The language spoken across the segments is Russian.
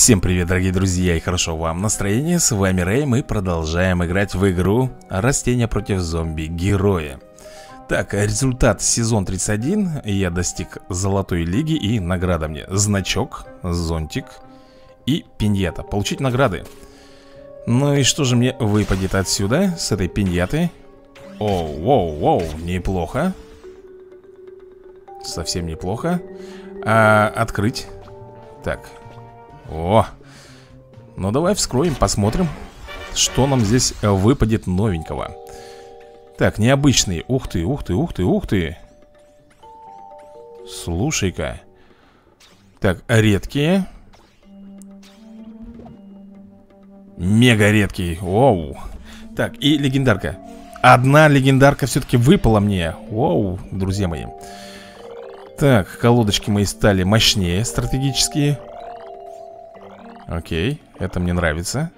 Всем привет, дорогие друзья, и хорошо вам настроение, с вами Рэй, мы продолжаем играть в игру Растения против зомби-героя. Так, результат сезон 31, я достиг золотой лиги, и награда мне значок, зонтик и пиньята. Получить награды. Ну и что же мне выпадет отсюда, с этой пиньяты? Оу, неплохо. Совсем неплохо. Открыть. Так. О, ну давай вскроем, посмотрим, что нам здесь выпадет новенького. Так, необычный. Ух ты, ух ты, ух ты, ух ты. Слушай-ка. Так, редкие. Мега редкий. Оу. Так, и легендарка. Одна легендарка все-таки выпала мне. Оу, друзья мои. Так, колодочки мои стали мощнее, стратегические. Окей, это мне нравится.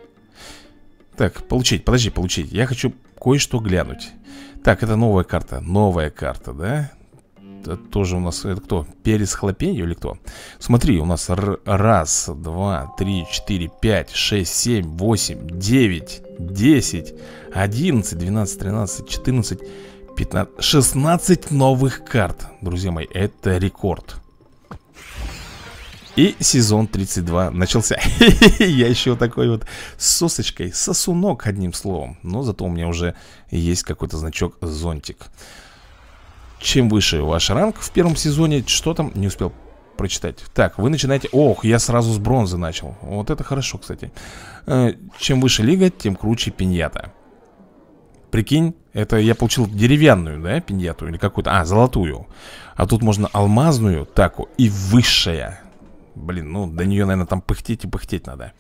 Так, получить, подожди, получить. Я хочу кое-что глянуть. Так, это новая карта, да? Это тоже у нас, это кто? Перец хлопенью или кто? Смотри, у нас раз, два, три, четыре, пять, шесть, семь, восемь, девять, 10, 11, 12, 13, 14, 15, 16 новых карт. Друзья мои, это рекорд. И сезон 32 начался. Я еще такой вот сосочкой, сосунок, одним словом. Но зато у меня уже есть какой-то значок зонтик. Чем выше ваш ранг в первом сезоне, что там, не успел прочитать. Так, вы начинаете... Ох, я сразу с бронзы начал. Вот это хорошо, кстати. Чем выше лига, тем круче пиньята. Прикинь, это я получил деревянную, да, пиньяту или какую-то... А, золотую. А тут можно алмазную таку и высшая. Блин, ну до нее, наверное, там пыхтеть и пыхтеть надо.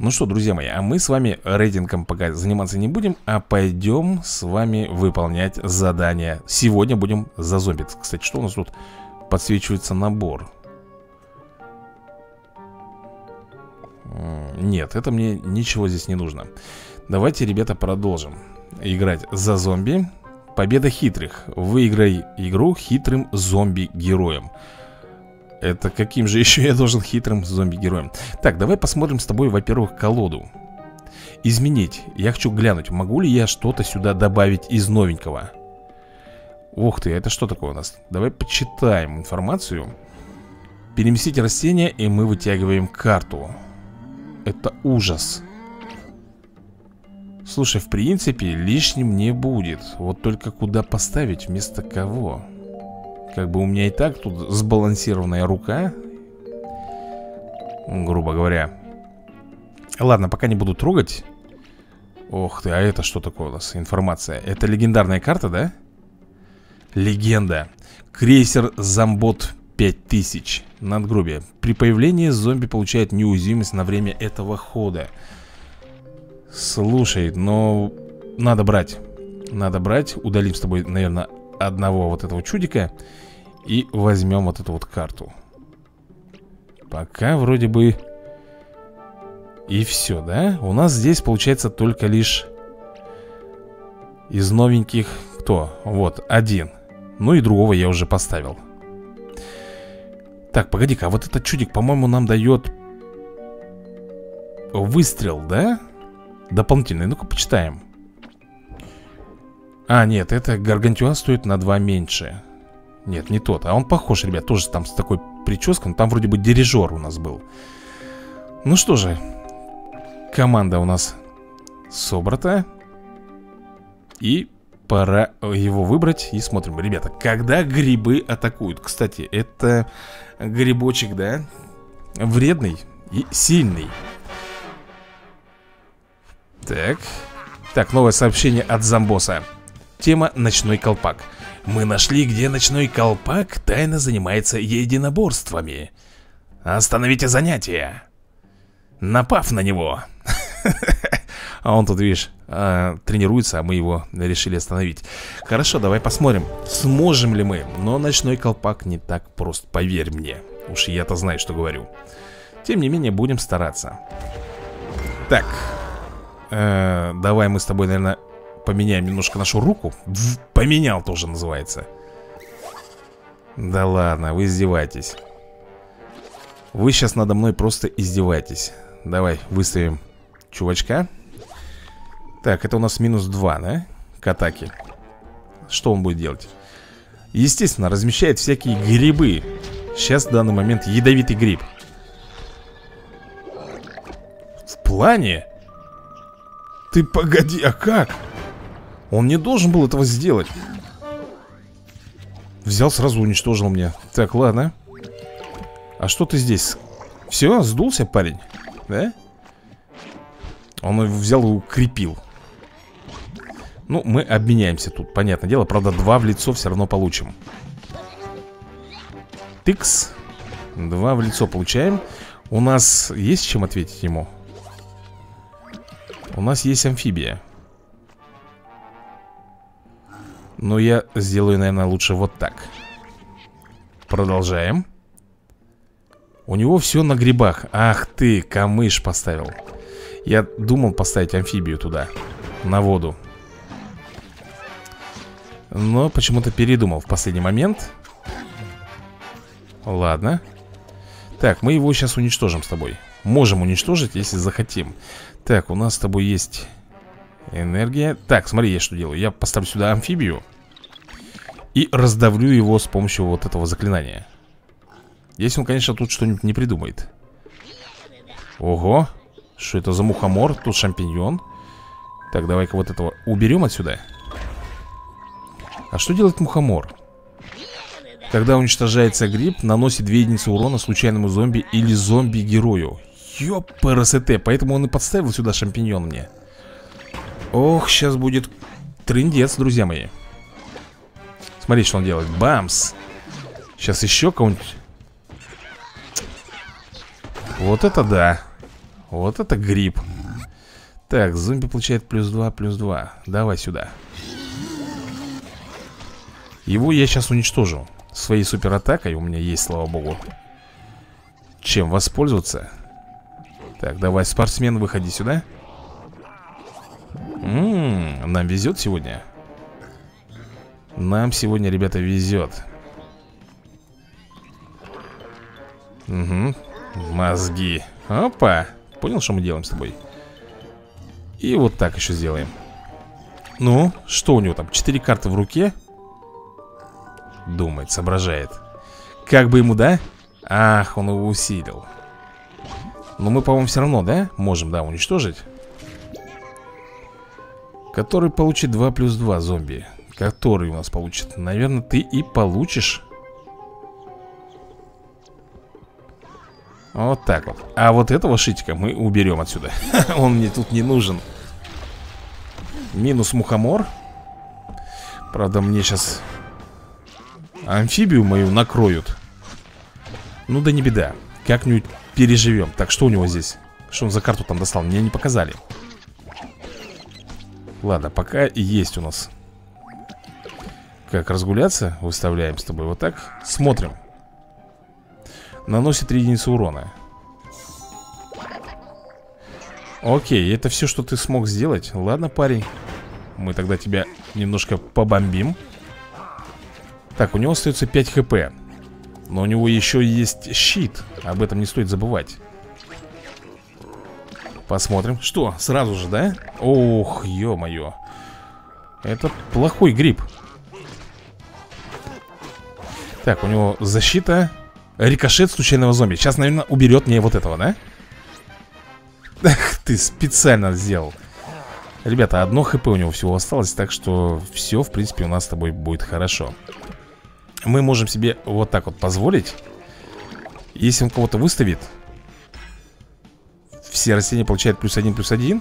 Ну что, друзья мои, а мы с вами рейтингом пока заниматься не будем, а пойдем с вами выполнять задания. Сегодня будем за зомби. Кстати, что у нас тут подсвечивается? Набор. Нет, это мне ничего здесь не нужно. Давайте, ребята, продолжим играть за зомби. Победа хитрых. Выиграй игру хитрым зомби-героем. Это каким же еще я должен хитрым зомби-героем? Так, давай посмотрим с тобой, во-первых, колоду. Изменить. Я хочу глянуть, могу ли я что-то сюда добавить из новенького. Ух ты, это что такое у нас? Давай почитаем информацию. Переместить растение, и мы вытягиваем карту. Это ужас. Слушай, в принципе, лишним не будет. Вот только куда поставить, вместо кого? Как бы у меня и так тут сбалансированная рука, грубо говоря. Ладно, пока не буду трогать. Ох ты, а это что такое у нас? Информация. Это легендарная карта, да? Легенда. Крейсер Зомбот 5000. Надгробие. При появлении зомби получает неуязвимость на время этого хода. Слушай, но надо брать. Надо брать. Удалим с тобой, наверное, одного вот этого чудика. И возьмем вот эту вот карту. Пока вроде бы. И все, да? У нас здесь получается только лишь из новеньких. Кто? Вот, один. Ну и другого я уже поставил. Так, погоди-ка, а вот этот чудик, по-моему, нам дает выстрел, да? Дополнительный, ну-ка почитаем. А, нет, это гаргантюа стоит на 2 меньше. Нет, не тот. А он похож, ребят, тоже там с такой прической. Там вроде бы дирижер у нас был. Ну что же, команда у нас собрата. И пора его выбрать. И смотрим, ребята, когда грибы атакуют. Кстати, это грибочек, да? Вредный и сильный. Так. Так, новое сообщение от Замбоса. Тема «Ночной колпак». Мы нашли, где ночной колпак тайно занимается единоборствами. Остановите занятия, напав на него. А он тут, видишь, тренируется, а мы его решили остановить. Хорошо, давай посмотрим, сможем ли мы. Но ночной колпак не так прост, поверь мне. Уж я-то знаю, что говорю. Тем не менее, будем стараться. Так, давай мы с тобой, наверное... Поменяем немножко нашу руку. Поменял тоже называется. Да ладно, вы издеваетесь. Вы сейчас надо мной просто издеваетесь. Давай, выставим чувачка. Так, это у нас минус 2, да? К атаке. Что он будет делать? Естественно, размещает всякие грибы. Сейчас в данный момент ядовитый гриб. В плане? Ты погоди, а как? Он не должен был этого сделать. Взял, сразу уничтожил мне. Так, ладно. А что ты здесь? Все, сдулся парень, да? Он взял и укрепил. Ну, мы обменяемся тут, понятное дело. Правда, 2 в лицо все равно получим. Тыкс. 2 в лицо получаем. У нас есть чем ответить ему? У нас есть амфибия. Но я сделаю, наверное, лучше вот так. Продолжаем. У него все на грибах. Ах ты, камыш поставил. Я думал поставить амфибию туда, на воду. Но почему-то передумал в последний момент. Ладно. Так, мы его сейчас уничтожим с тобой. Можем уничтожить, если захотим. Так, у нас с тобой есть энергия. Так, смотри, я что делаю. Я поставлю сюда амфибию и раздавлю его с помощью вот этого заклинания. Если он, конечно, тут что-нибудь не придумает. Ого. Что это за мухомор? Тут шампиньон. Так, давай-ка вот этого уберем отсюда. А что делает мухомор? Когда уничтожается гриб, наносит 2 единицы урона случайному зомби или зомби-герою. Ёпрст. Поэтому он и подставил сюда шампиньон мне. Ох, сейчас будет трындец, друзья мои. Смотри, что он делает. Бамс. Сейчас еще кого-нибудь. Вот это да. Вот это гриб. Так, зомби получает плюс 2, плюс 2. Давай сюда. Его я сейчас уничтожу своей суператакой. У меня есть, слава богу, чем воспользоваться. Так, давай, спортсмен, выходи сюда. Нам везет сегодня. Нам сегодня, ребята, везет. Угу. Мозги. Опа. Понял, что мы делаем с тобой? И вот так еще сделаем. Ну, что у него там? 4 карты в руке. Думает, соображает. Как бы ему, да? Ах, он его усилил. Но мы, по-моему, все равно, да? Можем, да, уничтожить. Который получит 2 плюс 2 зомби. Который у нас получит? Наверное, ты и получишь. Вот так вот. А вот этого шитика мы уберем отсюда. Он мне тут не нужен. Минус мухомор. Правда, мне сейчас амфибию мою накроют. Ну да не беда. Как-нибудь переживем. Так, что у него здесь? Что он за карту там достал? Мне не показали. Ладно, пока есть у нас как разгуляться. Выставляем с тобой вот так. Смотрим. Наносит 3 единицы урона. Окей, это все, что ты смог сделать. Ладно, парень. Мы тогда тебя немножко побомбим. Так, у него остается 5 хп. Но у него еще есть щит. Об этом не стоит забывать. Посмотрим. Что, сразу же, да? Ох, ё-моё. Это плохой гриб. Так, у него защита. Рикошет случайного зомби. Сейчас, наверное, уберет мне вот этого, да? Ах, ты специально сделал. Ребята, 1 хп у него всего осталось. Так что все, в принципе, у нас с тобой будет хорошо. Мы можем себе вот так вот позволить. Если он кого-то выставит, все растения получают плюс 1, плюс 1.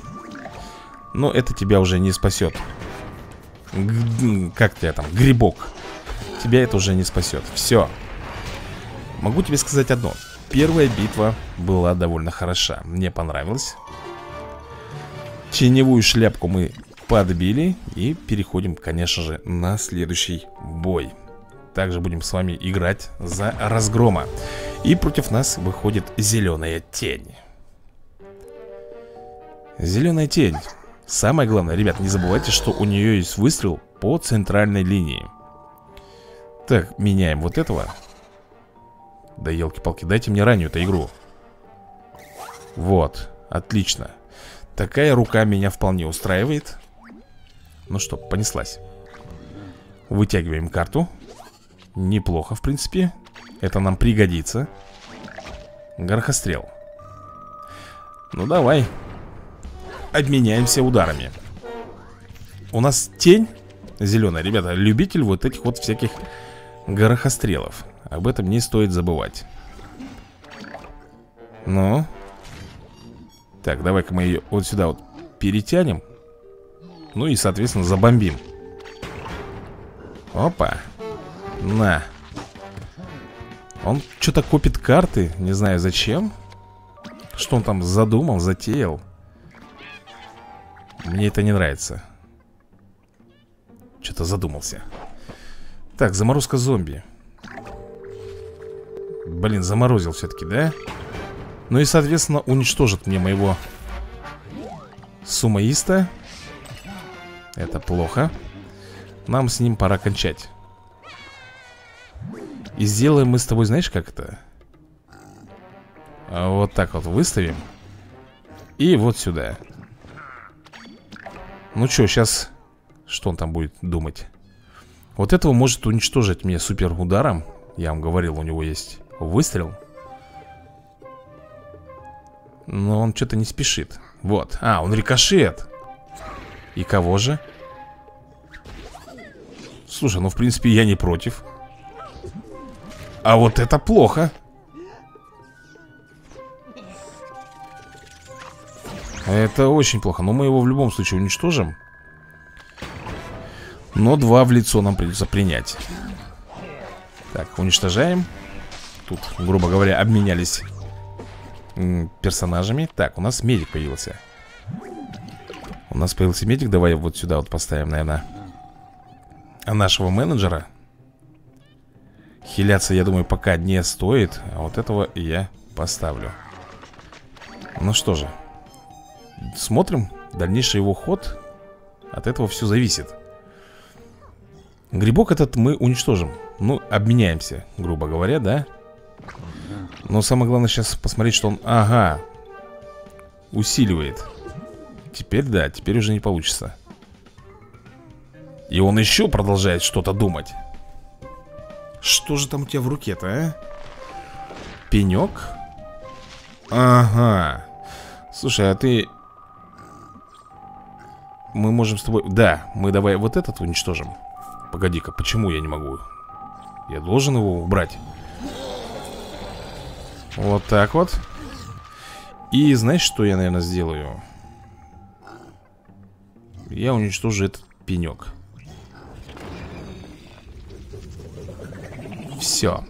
Но это тебя уже не спасет. Как тебя там? Грибок. Тебя это уже не спасет. Все. Могу тебе сказать одно. Первая битва была довольно хороша. Мне понравилось. Теневую шляпку мы подбили. И переходим, конечно же, на следующий бой. Также будем с вами играть за разгрома. И против нас выходит зеленая тень. Зеленая тень. Самое главное, ребят, не забывайте, что у нее есть выстрел по центральной линии. Так, меняем вот этого. Да елки-палки, дайте мне раннюю-то игру. Вот, отлично. Такая рука меня вполне устраивает. Ну что, понеслась. Вытягиваем карту. Неплохо, в принципе. Это нам пригодится. Горохострел. Ну давай. Обменяемся ударами. У нас тень зеленая, ребята, любитель вот этих вот всяких горохострелов. Об этом не стоит забывать. Ну. Так, давай-ка мы ее вот сюда вот перетянем. Ну и, соответственно, забомбим. Опа. На. Он что-то копит карты. Не знаю зачем. Что он там задумал, затеял. Мне это не нравится. Что-то задумался. Так, заморозка зомби. Блин, заморозил все-таки, да? Ну и, соответственно, уничтожит мне моего сумоиста. Это плохо. Нам с ним пора кончать. И сделаем мы с тобой, знаешь, как это? Вот так вот выставим. И вот сюда. Ну что, сейчас... Что он там будет думать? Вот этого может уничтожить мне супер ударом. Я вам говорил, у него есть выстрел. Но он что-то не спешит. Вот, а, он рикошет. И кого же? Слушай, ну в принципе я не против. А вот это плохо. Это очень плохо. Но мы его в любом случае уничтожим. Но два в лицо нам придется принять. Так, уничтожаем. Тут, грубо говоря, обменялись персонажами. Так, у нас медик появился. У нас появился медик. Давай вот сюда вот поставим, наверное, нашего менеджера. Хиляться, я думаю, пока не стоит. А вот этого я поставлю. Ну что же, смотрим дальнейший его ход. От этого все зависит. Грибок этот мы уничтожим. Ну, обменяемся, грубо говоря, да? Но самое главное сейчас посмотреть, что он... Ага. Усиливает. Теперь да, теперь уже не получится. И он еще продолжает что-то думать. Что же там у тебя в руке-то, а? Пенек? Ага. Слушай, а ты... Мы можем с тобой... Да, мы давай вот этот уничтожим. Погоди-ка, почему я не могу? Я должен его убрать. Вот так вот. И знаешь, что я, наверное, сделаю? Я уничтожу этот пенек. Все.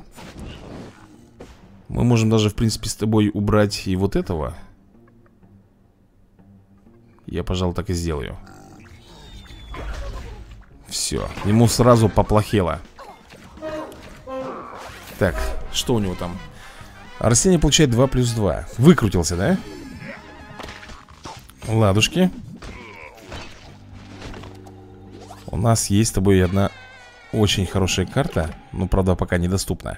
Мы можем даже, в принципе, с тобой убрать и вот этого. Я, пожалуй, так и сделаю. Все, ему сразу поплохело. Так, что у него там? Растение получает 2 плюс 2. Выкрутился, да? Ладушки. У нас есть с тобой одна очень хорошая карта. Но, правда, пока недоступна.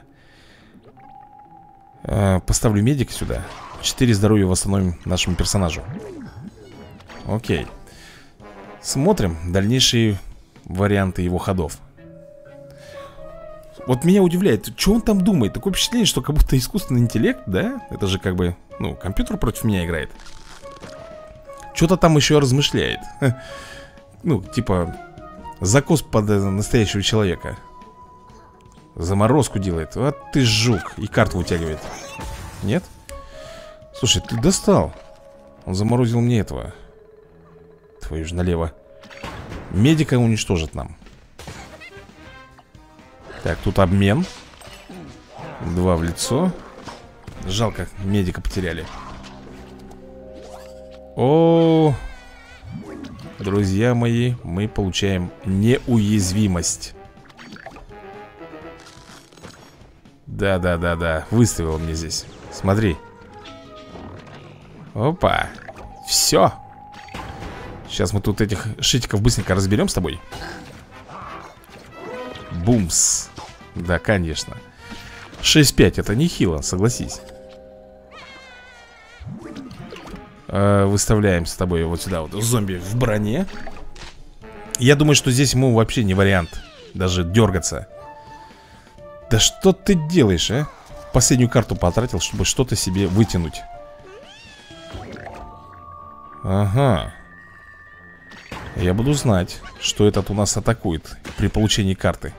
Поставлю медик сюда. 4 здоровья восстановим нашему персонажу. Окей. Смотрим дальнейшие... варианты его ходов. Вот меня удивляет, что он там думает. Такое впечатление, что как будто искусственный интеллект, да? Это же как бы, ну, компьютер против меня играет. Что-то там еще размышляет. Ну, типа, закос под настоящего человека. Заморозку делает. А ты жук. И карту вытягивает. Нет? Слушай, ты достал. Он заморозил мне этого. Твою же налево. Медика уничтожит нам. Так, тут обмен. 2 в лицо. Жалко, медика потеряли. О, друзья мои, мы получаем неуязвимость. Да-да-да-да, выставил мне здесь. Смотри. Опа. Все. Сейчас мы тут этих шитиков быстренько разберем с тобой. Бумс. Да, конечно. 6,5 это нехило, согласись. Выставляем с тобой вот сюда вот зомби в броне. Я думаю, что здесь ему вообще не вариант даже дергаться. Да что ты делаешь, а? Последнюю карту потратил, чтобы что-то себе вытянуть. Ага. Я буду знать, что этот у нас атакует при получении карты.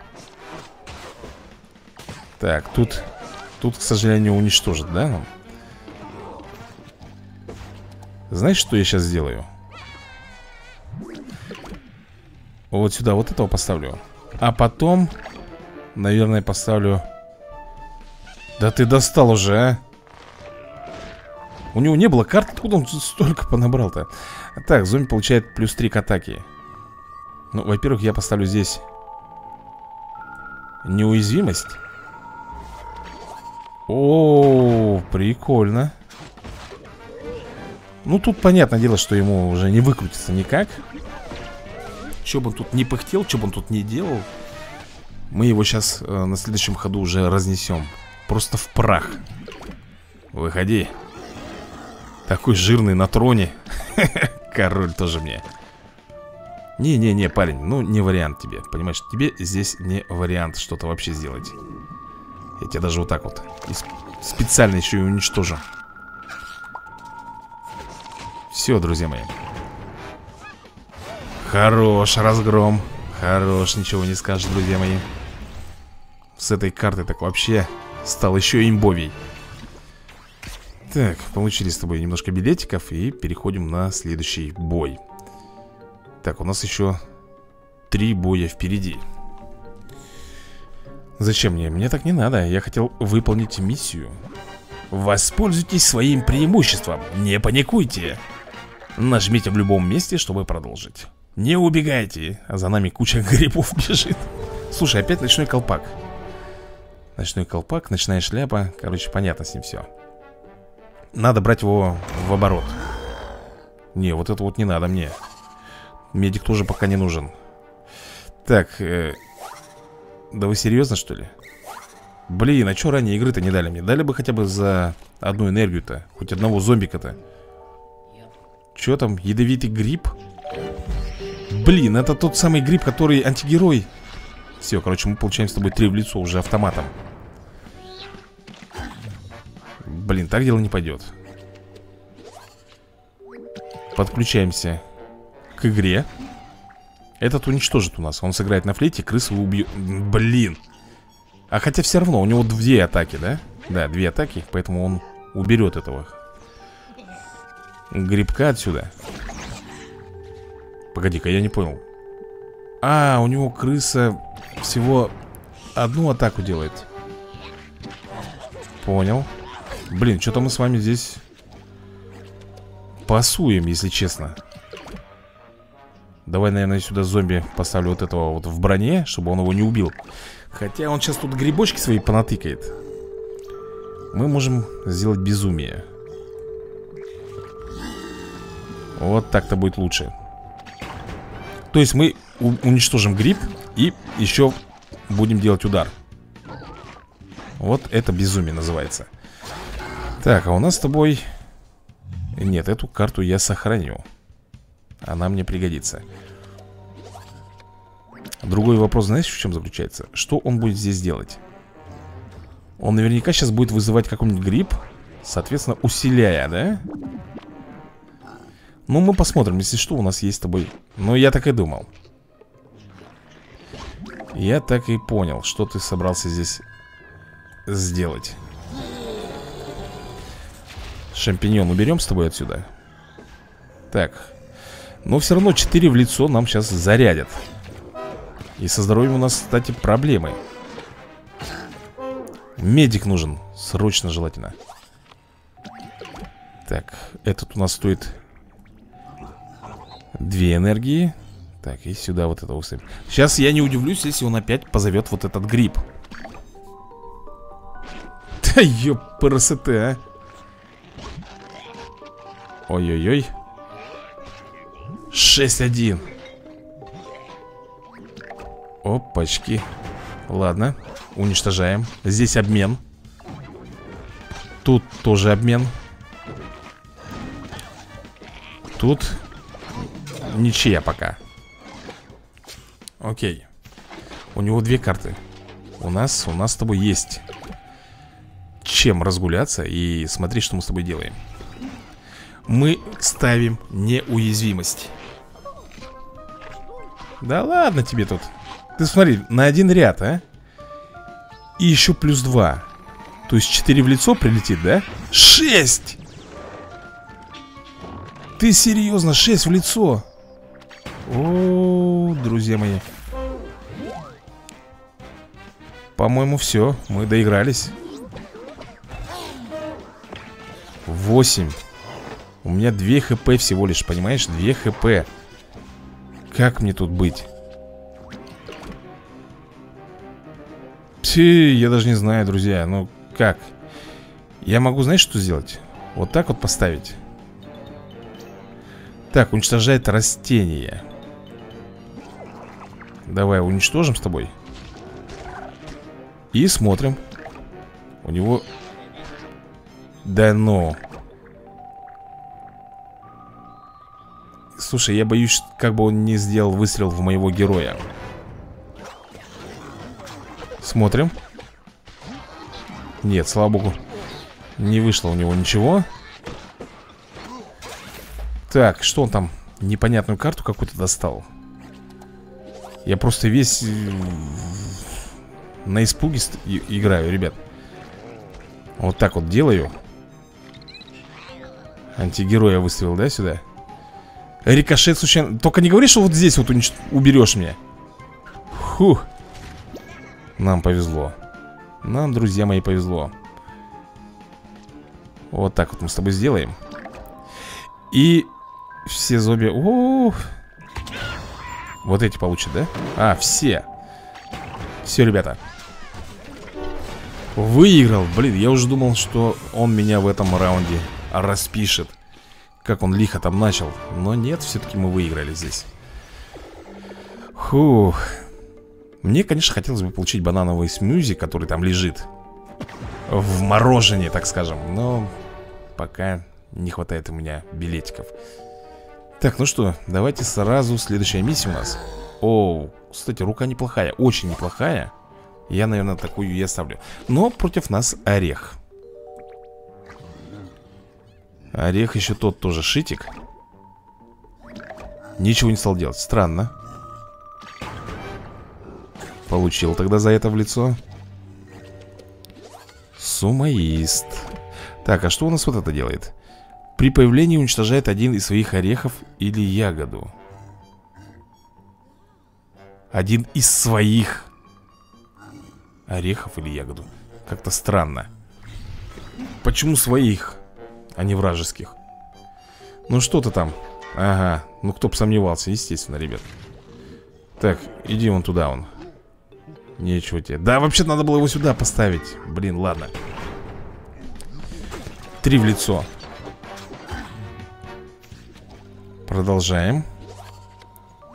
Так, тут, к сожалению, уничтожит, да? Знаешь, что я сейчас сделаю? Вот сюда вот этого поставлю. А потом, наверное, поставлю... Да ты достал уже, а! У него не было карт, откуда он столько понабрал-то? Так, зомби получает плюс 3 к атаке. Ну, во-первых, я поставлю здесь неуязвимость. О, прикольно. Ну, тут понятное дело, что ему уже не выкрутится никак. Че бы он тут не пыхтел, че бы он тут не делал, мы его сейчас на следующем ходу уже разнесем. Просто в прах. Выходи. Такой жирный на троне. Король тоже мне. Не-не-не, парень, ну не вариант тебе. Понимаешь, тебе здесь не вариант что-то вообще сделать. Я тебя даже вот так вот специально еще и уничтожу. Все, друзья мои. Хорош разгром. Хорош, ничего не скажешь, друзья мои. С этой карты так вообще стал еще имбовей. Так, получили с тобой немножко билетиков. И переходим на следующий бой. Так, у нас еще 3 боя впереди. Зачем мне? Мне так не надо. Я хотел выполнить миссию. Воспользуйтесь своим преимуществом. Не паникуйте. Нажмите в любом месте, чтобы продолжить. Не убегайте. А за нами куча грибов бежит. Слушай, опять ночной колпак. Ночной колпак, ночная шляпа. Короче, понятно с ним все. Надо брать его в оборот. Не, вот это вот не надо мне. Медик тоже пока не нужен. Так, да вы серьезно, что ли? Блин, а что ранее игры-то не дали мне? Дали бы хотя бы за одну энергию-то. Хоть одного зомбика-то. Че там, ядовитый гриб? Блин, это тот самый гриб, который антигерой. Все, короче, мы получаем с тобой 3 в лицо уже автоматом. Блин, так дело не пойдет. Подключаемся к игре. Этот уничтожит у нас. Он сыграет на флейте, крысу убьет. Блин. А хотя все равно, у него 2 атаки, да? Да, 2 атаки, поэтому он уберет этого грибка отсюда. Погоди-ка, я не понял. А, у него крыса всего одну атаку делает. Понял. Блин, что-то мы с вами здесь пасуем, если честно. Давай, наверное, сюда зомби поставлю вот этого вот в броне, чтобы он его не убил. Хотя он сейчас тут грибочки свои понатыкает. Мы можем сделать безумие. Вот так-то будет лучше. То есть мы уничтожим гриб и еще будем делать удар. Вот это безумие называется. Так, а у нас с тобой... Нет, эту карту я сохраню. Она мне пригодится. Другой вопрос, знаешь, в чем заключается? Что он будет здесь делать? Он наверняка сейчас будет вызывать какой-нибудь гриб, соответственно, усиляя, да? Ну, мы посмотрим, если что, у нас есть с тобой... Ну, я так и думал. Я так и понял, что ты собрался здесь сделать. Шампиньон уберем с тобой отсюда. Так. Но все равно 4 в лицо нам сейчас зарядят. И со здоровьем у нас, кстати, проблемы. Медик нужен. Срочно желательно. Так, этот у нас стоит 2 энергии. Так, и сюда вот это усыпь. Сейчас я не удивлюсь, если он опять позовет вот этот гриб. Да ёпрст, а! Ой-ой-ой. 6-1. Опачки. Ладно, уничтожаем. Здесь обмен. Тут тоже обмен. Тут ничья пока. Окей. У него две карты. У нас с тобой есть чем разгуляться. И смотри, что мы с тобой делаем. Мы ставим неуязвимость. Да ладно тебе тут. Ты смотри, на один ряд, а? И еще плюс 2. То есть 4 в лицо прилетит, да? 6! Ты серьезно, 6 в лицо? О, друзья мои. По-моему, все. Мы доигрались. 8. У меня 2 хп всего лишь, понимаешь? 2 хп. Как мне тут быть? Пси, я даже не знаю, друзья. Ну, как? Я могу, знаешь, что сделать? Вот так вот поставить. Так, уничтожает растение. Давай уничтожим с тобой. И смотрим. У него... Да ну... Слушай, я боюсь, как бы он не сделал выстрел в моего героя. Смотрим. Нет, слава богу. Не вышло у него ничего. Так, что он там? Непонятную карту какую-то достал. Я просто весь на испуге играю, ребят. Вот так вот делаю. Антигероя выставил, да, сюда? Рикошет случайно. Только не говори, что вот здесь вот уберешь меня. Фух. Нам повезло. Нам, друзья мои, повезло. Вот так вот мы с тобой сделаем. И все зомби... О-о-о. Вот эти получат, да? А, все. Все, ребята. Выиграл. Блин, я уже думал, что он меня в этом раунде распишет. Как он лихо там начал. Но нет, все-таки мы выиграли здесь. Фух. Мне, конечно, хотелось бы получить банановый смузи, который там лежит в мороженое, так скажем. Но пока не хватает у меня билетиков. Так, ну что, давайте сразу следующая миссия у нас. О, кстати, рука неплохая. Очень неплохая. Я, наверное, такую и оставлю. Но против нас орех. Орех еще тот тоже шитик. Ничего не стал делать, странно. Получил тогда за это в лицо. Сумоист. Так, а что у нас вот это делает? При появлении уничтожает один из своих орехов или ягоду. Один из своих орехов или ягоду. Как-то странно. Почему своих? А не вражеских. Ну что ты там? Ага, ну кто бы сомневался, естественно, ребят. Так, иди вон туда, он. Нечего тебе. Да, вообще-то надо было его сюда поставить. Блин, ладно. 3 в лицо. Продолжаем.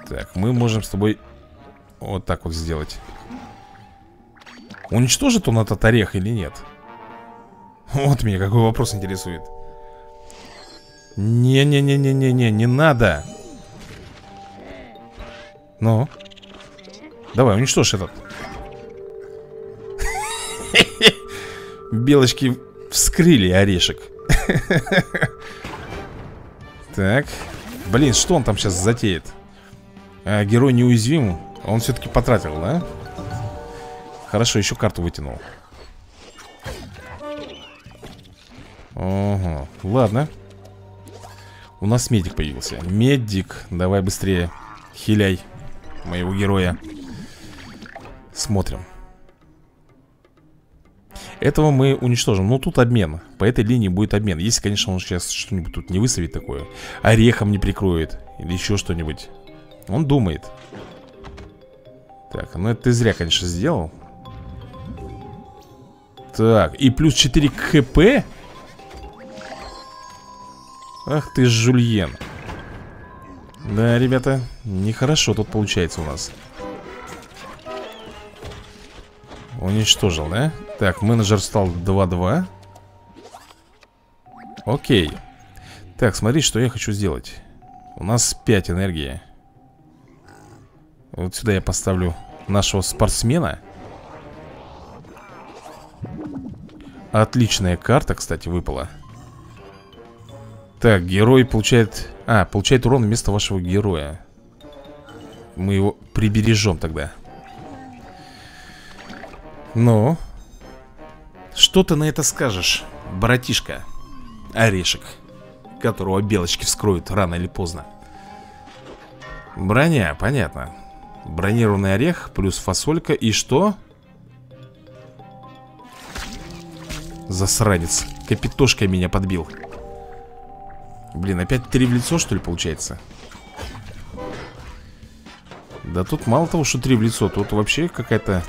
Так, мы можем с тобой вот так вот сделать. Уничтожит он этот орех или нет? Вот меня какой вопрос интересует. Не-не-не-не-не-не, не надо. Ну. Давай, уничтожь этот. Белочки вскрыли орешек. Так. Блин, что он там сейчас затеет? А, герой неуязвим. Он все-таки потратил, да? Хорошо, еще карту вытянул. Ого, ладно. У нас медик появился. Медик, давай быстрее. Хиляй моего героя. Смотрим. Этого мы уничтожим. Но тут обмен. По этой линии будет обмен. Если, конечно, он сейчас что-нибудь тут не выставит такое. Орехом не прикроет. Или еще что-нибудь. Он думает. Так, ну это ты зря, конечно, сделал. Так, и плюс 4 к хп. Ах ты ж жульен. Да, ребята, нехорошо тут получается у нас. Уничтожил, да? Так, менеджер стал 2-2. Окей. Так, смотри, что я хочу сделать. У нас 5 энергии. Вот сюда я поставлю нашего спортсмена. Отличная карта, кстати, выпала. Так, герой получает... А, получает урон вместо вашего героя. Мы его прибережем тогда. Ну? Что ты на это скажешь, братишка? Орешек, которого белочки вскроют рано или поздно. Броня, понятно. Бронированный орех плюс фасолька. И что? Засранец. Капитошкой меня подбил. Блин, опять 3 в лицо, что ли, получается? Да тут мало того, что 3 в лицо, тут вообще какая-то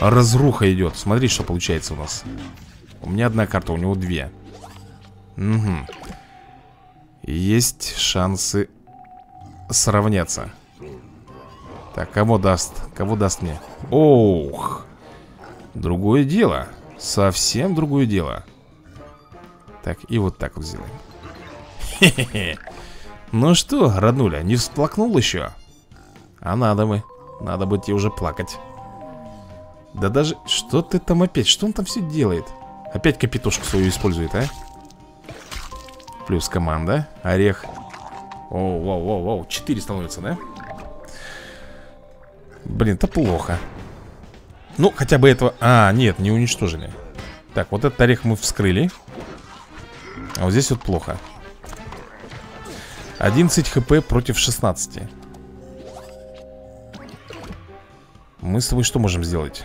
разруха идет. Смотри, что получается у нас. У меня одна карта, у него 2. Угу. Есть шансы сравняться. Так, кого даст? Кого даст мне? Ох! Другое дело. Совсем другое дело. Так, и вот так вот сделаем. Хе-хе-хе. Ну что, роднуля, не всплакнул еще? А надо бы. Надо бы тебе уже плакать. Да даже... Что ты там опять? Что он там все делает? Опять капитошку свою использует, а? Плюс команда. Орех. Оу-оу-оу-оу. 4 становится, да? Блин, это плохо. Ну, хотя бы этого... А, нет, не уничтожили. Так, вот этот орех мы вскрыли. А вот здесь вот плохо. 11 хп против 16. Мы с тобой что можем сделать?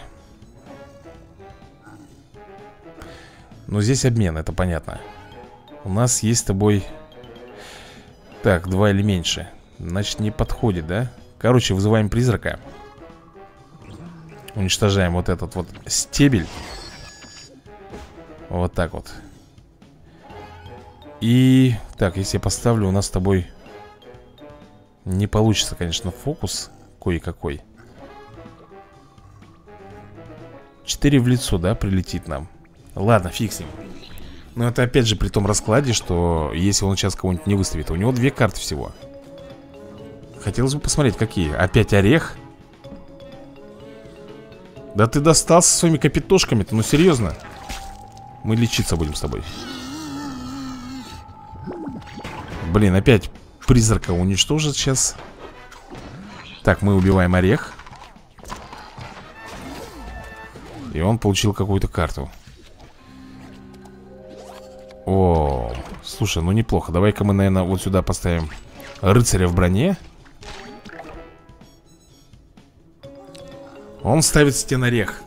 Ну, здесь обмен, это понятно. У нас есть с тобой... Так, 2 или меньше. Значит, не подходит, да? Короче, вызываем призрака. Уничтожаем вот этот вот стебель. Вот так вот. И... Так, если я поставлю, у нас с тобой... Не получится, конечно, фокус кое-какой. 4 в лицо, да, прилетит нам. Ладно, фиг с ним. Но это опять же при том раскладе, что если он сейчас кого-нибудь не выставит. У него 2 карты всего. Хотелось бы посмотреть, какие. Опять орех. Да ты достался своими капитошками-то, ну серьезно. Мы лечиться будем с тобой. Блин, опять призрака уничтожит сейчас. Так, мы убиваем орех. И он получил какую-то карту. О, слушай, ну неплохо. Давай-ка мы, наверное, вот сюда поставим рыцаря в броне. Он ставит стен орех.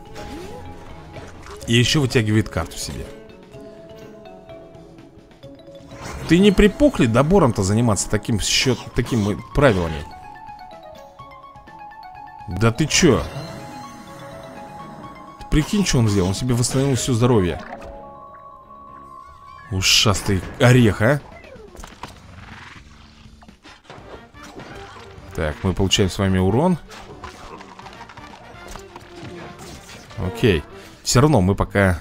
И еще вытягивает карту себе. Ты не припух ли добором-то заниматься таким счетом, таким правилами? Да ты че? Ты прикинь, что он сделал? Он себе восстановил все здоровье. Ушастый орех, а? Так, мы получаем с вами урон. Окей. Все равно мы пока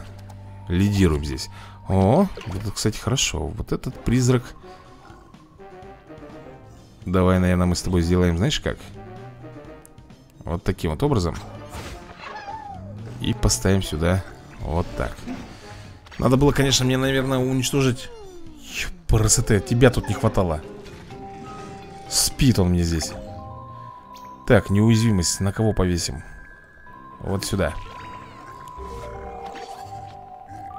лидируем здесь. О, это, кстати, хорошо. Вот этот призрак. Давай, наверное, мы с тобой сделаем, знаешь как? Вот таким вот образом. И поставим сюда вот так. Надо было, конечно, мне, наверное, уничтожить. Парасете, тебя тут не хватало. Спит он мне здесь. Так, неуязвимость. На кого повесим? Вот сюда.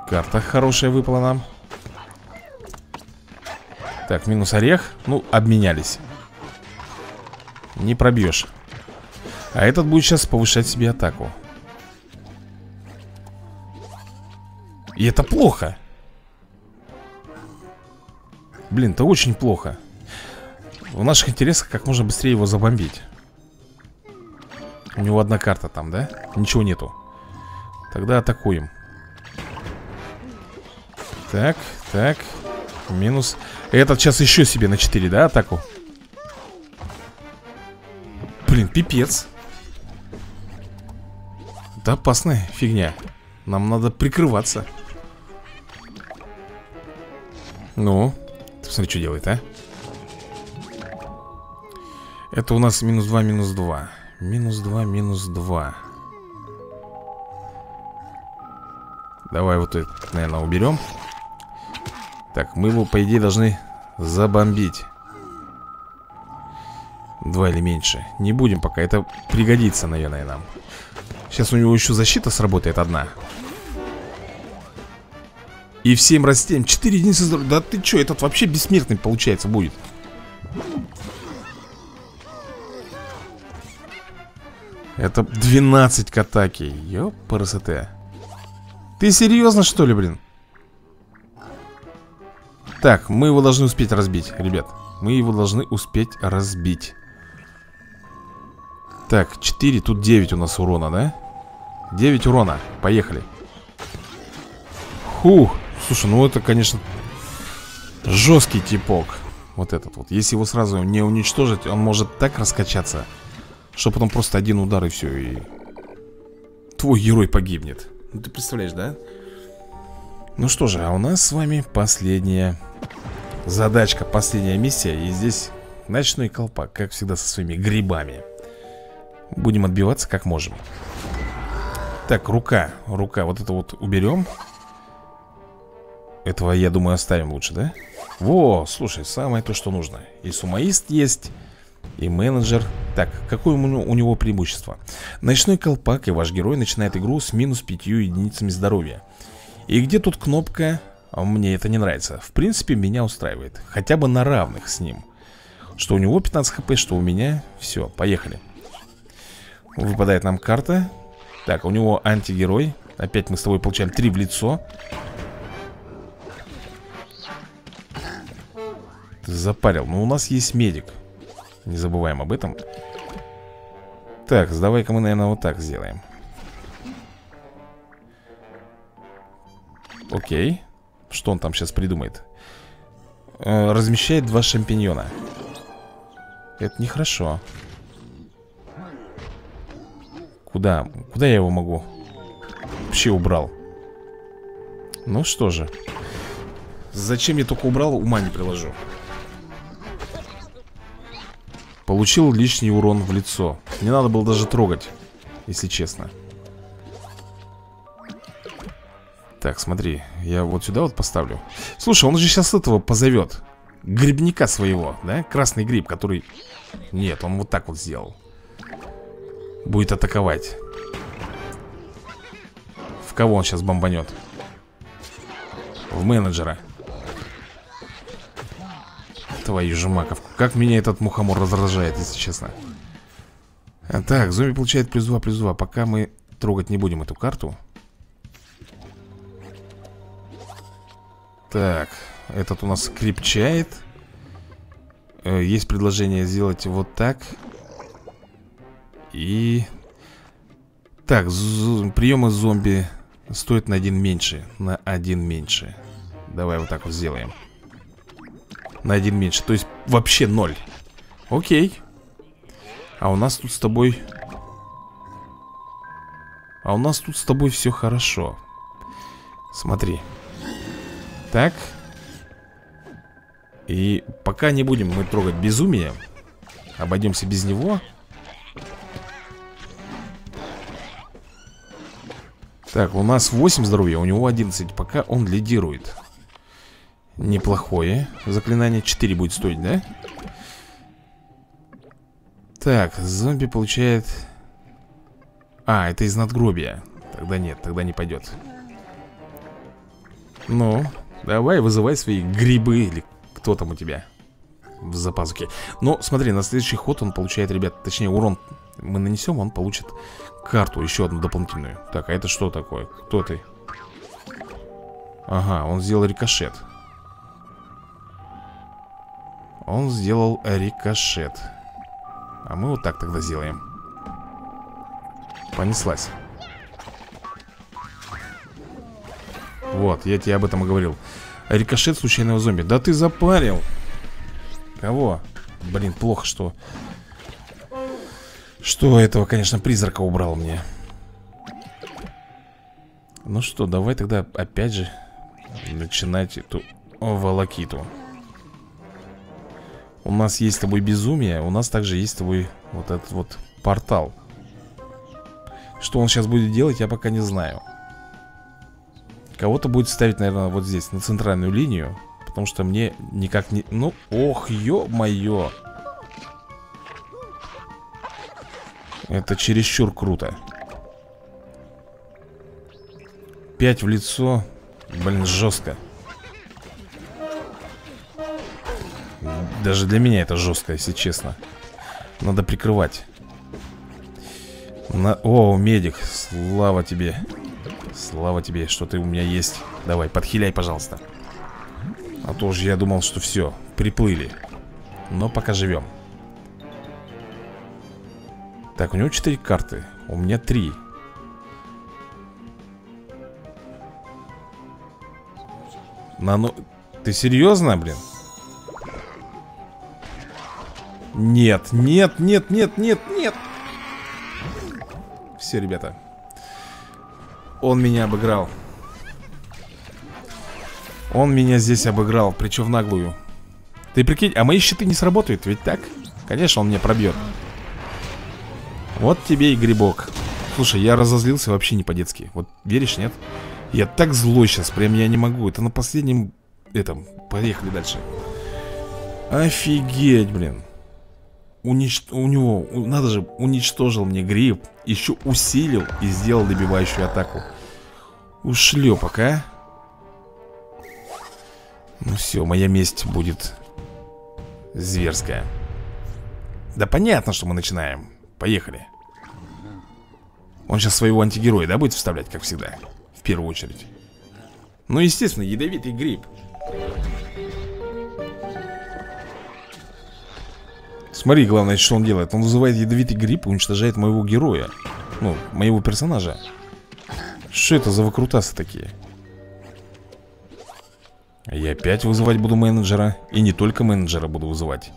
Карта хорошая выпала нам. Так, минус орех. Ну, обменялись. Не пробьешь. А этот будет сейчас повышать себе атаку. И это плохо. Блин, это очень плохо. В наших интересах как можно быстрее его забомбить. У него одна карта там, да? Ничего нету. Тогда атакуем. Так, так, минус. Этот сейчас еще себе на 4, да, атаку? Блин, пипец. Это опасная фигня. Нам надо прикрываться. Ну, ты посмотри, что делает, а. Это у нас минус 2, минус 2. Минус 2, минус 2. Давай вот это, наверное, уберем. Так, мы его, по идее, должны забомбить. Два или меньше. Не будем пока, это пригодится, наверное, нам. Сейчас у него еще защита сработает одна. И всем растем. 4 единицы здоровья. Да ты че, этот вообще бессмертный, получается, будет. Это 12 к атаке. Ёпарасоте. Ты серьезно, что ли, блин? Так, мы его должны успеть разбить, ребят. Мы его должны успеть разбить. Так, 4, тут 9 у нас урона, да? 9 урона, поехали. Фух, слушай, ну это, конечно, жесткий типок. Вот этот вот, если его сразу не уничтожить, он может так раскачаться, что потом просто один удар и все, и твой герой погибнет. Ну ты представляешь, да? Ну что же, а у нас с вами последняя задачка, последняя миссия. И здесь ночной колпак, как всегда, со своими грибами. Будем отбиваться как можем. Так, рука, рука, вот это вот уберем. Этого, я думаю, оставим лучше, да? Во, слушай, самое то, что нужно. И сумоист есть, и менеджер. Так, какое у него преимущество? Ночной колпак и ваш герой начинает игру с минус 5 единицами здоровья. И где тут кнопка? Мне это не нравится. В принципе, меня устраивает. Хотя бы на равных с ним. Что у него 15 хп, что у меня. Все, поехали. Выпадает нам карта. Так, у него антигерой. Опять мы с тобой получаем 3 в лицо. Ты запарил. Но у нас есть медик. Не забываем об этом. Так, давай-ка мы, наверное, вот так сделаем. Окей. Что он там сейчас придумает? Размещает 2 шампиньона. Это нехорошо. Куда? Куда я его могу? Вообще убрал. Ну что же. Зачем я только убрал, ума не приложу. Получил лишний урон в лицо. Не надо было даже трогать, если честно. Так, смотри, я вот сюда вот поставлю. Слушай, он же сейчас этого позовет. Грибника своего, да? Красный гриб, который... Нет, он вот так вот сделал. Будет атаковать. В кого он сейчас бомбанет? В менеджера. Твою же маковку. Как меня этот мухомор раздражает, если честно. Так, зомби получает плюс 2, плюс 2. Пока мы трогать не будем эту карту. Так, этот у нас крепчает. Есть предложение сделать вот так. И... Так, приемы зомби стоят на 1 меньше. На 1 меньше. Давай вот так вот сделаем. На 1 меньше, то есть вообще 0. Окей. А у нас тут с тобой... А у нас тут с тобой все хорошо. Смотри. Так. И пока не будем мы трогать безумие. Обойдемся без него. Так, у нас 8 здоровья, у него 11. Пока он лидирует. Неплохое заклинание. 4 будет стоить, да? Так, зомби получает... А, это из надгробия. Тогда нет, тогда не пойдет. Ну... Давай, вызывай свои грибы. Или кто там у тебя в запаске. Но смотри, на следующий ход он получает, ребят, точнее урон мы нанесем, он получит карту, еще одну дополнительную. Так, а это что такое? Кто ты? Ага, он сделал рикошет. Он сделал рикошет. А мы вот так тогда сделаем. Понеслась. Вот, я тебе об этом и говорил. Рикошет случайного зомби. Да ты запарил. Кого? Блин, плохо, что... Что этого, конечно, призрака убрал мне. Ну что, давай тогда опять же начинать эту... волокиту. У нас есть с тобой безумие. У нас также есть с тобой вот этот вот портал. Что он сейчас будет делать, я пока не знаю. Кого-то будет ставить, наверное, вот здесь, на центральную линию. Потому что мне никак не... Ну, ох, ё-моё. Это чересчур круто. 5 в лицо. Блин, жестко. Даже для меня это жестко, если честно. Надо прикрывать. О, медик, слава тебе. Слава тебе, что ты у меня есть. Давай, подхиляй, пожалуйста. А то же я думал, что все, приплыли. Но пока живем. Так, у него 4 карты, у меня 3. Ты серьезно, блин? Нет, нет, нет, нет, нет, нет. Все, ребята. Он меня обыграл. Он меня здесь обыграл, причем в наглую. Ты прикинь, а мои щиты не сработают, ведь так? Конечно, он меня пробьет. Вот тебе и грибок. Слушай, я разозлился вообще не по-детски. Вот веришь, нет? Я так злой сейчас, прям я не могу. Это на последнем этом. Поехали дальше. Офигеть, блин. У него, надо же, уничтожил мне гриб. Еще усилил и сделал добивающую атаку. Ушлепок, а? Ну все, моя месть будет зверская. Да понятно, что мы начинаем. Поехали. Он сейчас своего антигероя, да, будет вставлять, как всегда? В первую очередь. Ну, естественно, ядовитый гриб. Смотри, главное, что он делает. Он вызывает ядовитый гриб и уничтожает моего героя. Ну, моего персонажа. Что это за выкрутасы такие? Я опять вызывать буду менеджера. И не только менеджера буду вызывать.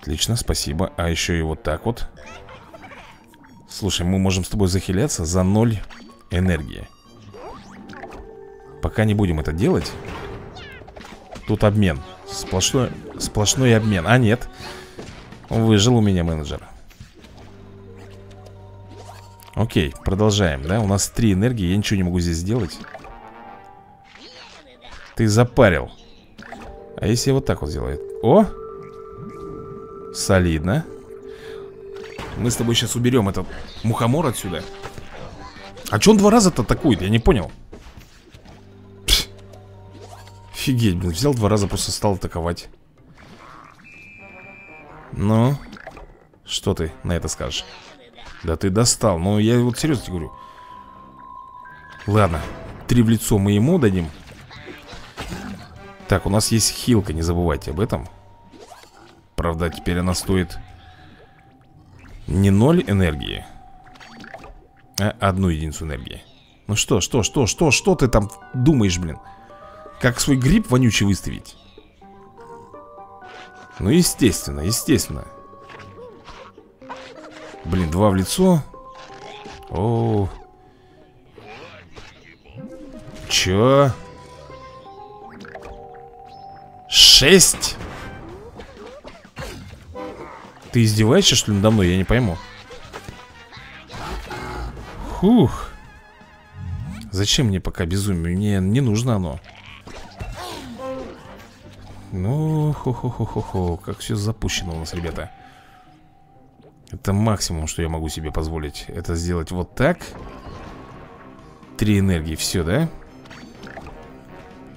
Отлично, спасибо. А еще и вот так вот. Слушай, мы можем с тобой захиляться за 0 энергии. Пока не будем это делать. Тут обмен. Сплошной обмен. А, нет. Выжил у меня менеджер. Окей, продолжаем, да? У нас 3 энергии, я ничего не могу здесь сделать. Ты запарил. А если я вот так вот сделаю? О! Солидно. Мы с тобой сейчас уберем этот мухомор отсюда. А че он 2 раза-то атакует? Я не понял. Пш. Офигеть, блин, взял 2 раза, просто стал атаковать. Ну, что ты на это скажешь? Да ты достал, но я вот серьезно тебе говорю. Ладно, 3 в лицо мы ему дадим. Так, у нас есть хилка, не забывайте об этом. Правда, теперь она стоит не 0 энергии, а 1 единицу энергии. Ну что ты там думаешь, блин? Как свой гриб вонючий выставить? Ну, естественно, естественно. Блин, 2 в лицо. О. Чё? 6? Ты издеваешься, что ли, надо мной? Я не пойму. Фух. Зачем мне пока безумие? Мне не нужно оно. Ну, хо-хо-хо-хо-хо, как все запущено у нас, ребята. Это максимум, что я могу себе позволить. Это сделать вот так. 3 энергии, все, да?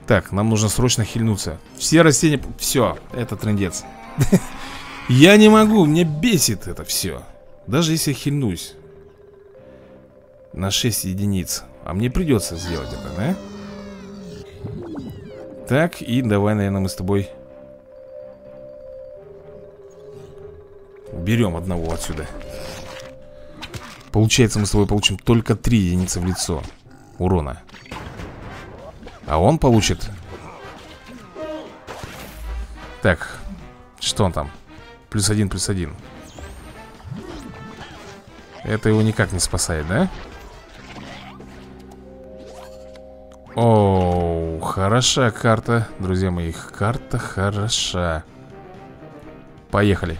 Так, нам нужно срочно хильнуться. Все растения... Все, это трындец. Я не могу, меня бесит это все. Даже если я хильнусь на 6 единиц. А мне придется сделать это, да? Так, и давай, наверное, мы с тобой уберем одного отсюда. Получается, мы с тобой получим только 3 единицы в лицо урона. А он получит... Так, что он там? +1, +1. Это его никак не спасает, да? Оу. Ну, хороша карта, друзья мои. Карта хороша. Поехали.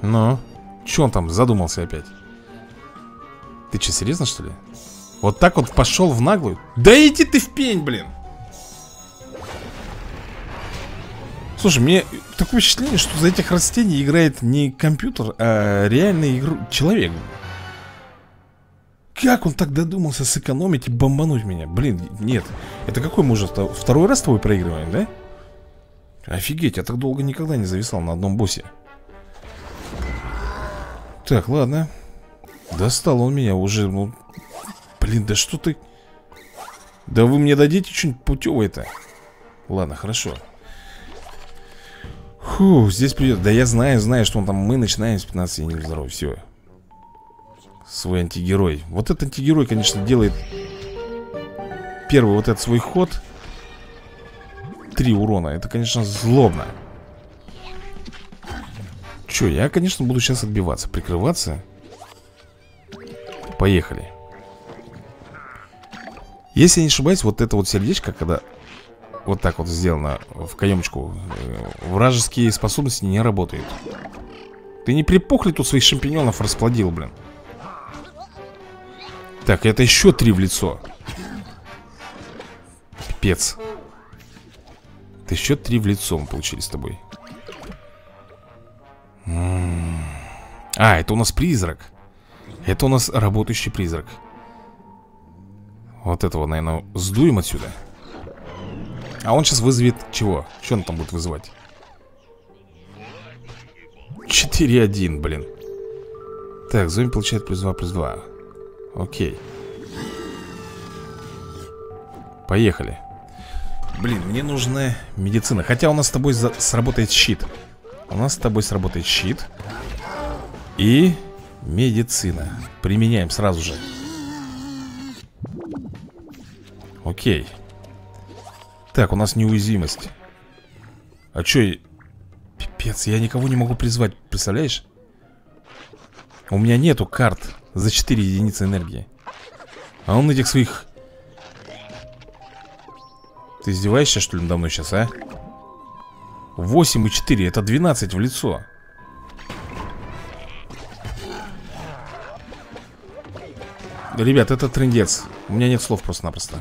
Ну, чё он там задумался опять? Ты че, серьезно, что ли? Вот так вот пошел в наглую? Да иди ты в пень, блин! Слушай, мне такое впечатление, что за этих растений играет не компьютер, а реальный человек. Как он так додумался сэкономить и бомбануть меня? Блин, нет. Это какой мы уже второй раз с тобой проигрываем, да? Офигеть, я так долго никогда не зависал на одном боссе. Так, ладно. Достал он меня уже, ну... Блин, да что ты... Да вы мне дадите что-нибудь путевое-то. Ладно, хорошо. Фу, здесь придет... Да я знаю, что он там... Мы начинаем с 15, я не здоров, все. Свой антигерой. Вот этот антигерой, конечно, делает первый вот этот свой ход. 3 урона. Это, конечно, злобно. Че, я, конечно, буду сейчас отбиваться, прикрываться. Поехали. Если я не ошибаюсь, вот это вот сердечко, когда вот так вот сделано в каемочку, вражеские способности не работают. Ты не припухли тут своих шампиньонов расплодил, блин. Так, это еще 3 в лицо. Пипец. Это еще 3 в лицо мы получили с тобой. А, это у нас призрак. Это у нас работающий призрак. Вот этого, наверное, сдуем отсюда. А он сейчас вызовет чего? Что он там будет вызывать? 4-1, блин. Так, зомби получает +2, +2. Окей. Поехали. Блин, мне нужна медицина. Хотя у нас с тобой сработает щит. У нас с тобой сработает щит. И медицина. Применяем сразу же. Окей. Так, у нас неуязвимость. А чё? Пипец, я никого не могу призвать, представляешь? У меня нету карт за 4 единицы энергии. А он этих своих... Ты издеваешься, что ли, надо мной сейчас, а? 8 и 4, это 12 в лицо. Ребят, это трындец. У меня нет слов просто-напросто.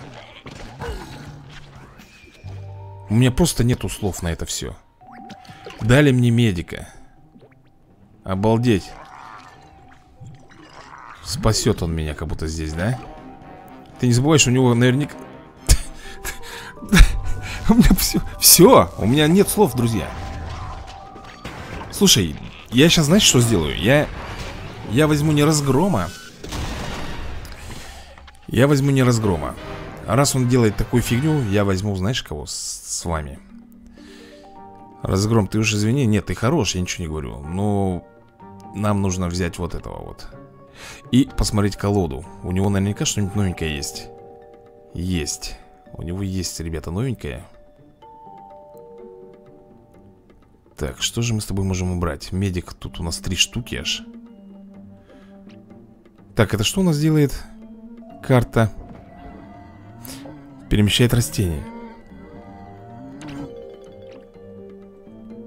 У меня просто нету слов на это все. Дали мне медика. Обалдеть. Спасет он меня, как будто здесь, да? Ты не забываешь, у него наверняка... У меня все... Все! У меня нет слов, друзья. Слушай, я сейчас, знаешь, что сделаю? Я возьму не разгрома. Я возьму не разгрома. А раз он делает такую фигню, я возьму, знаешь, кого с вами. Разгром, ты уж извини. Нет, ты хорош, я ничего не говорю. Но нам нужно взять вот этого вот. И посмотреть колоду. У него наверняка что-нибудь новенькое есть. Есть. У него есть, ребята, новенькое. Так, что же мы с тобой можем убрать? Медик, тут у нас 3 штуки аж. Так, это что у нас делает? Карта. Перемещает растение.